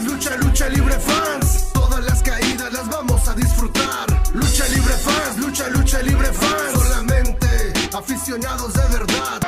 Lucha Libre Fans, todas las caídas las vamos a disfrutar. Lucha Libre Fans, Lucha Libre Fans, solamente aficionados de verdad.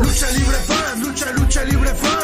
Lucha libre, paz, lucha, lucha libre, paz.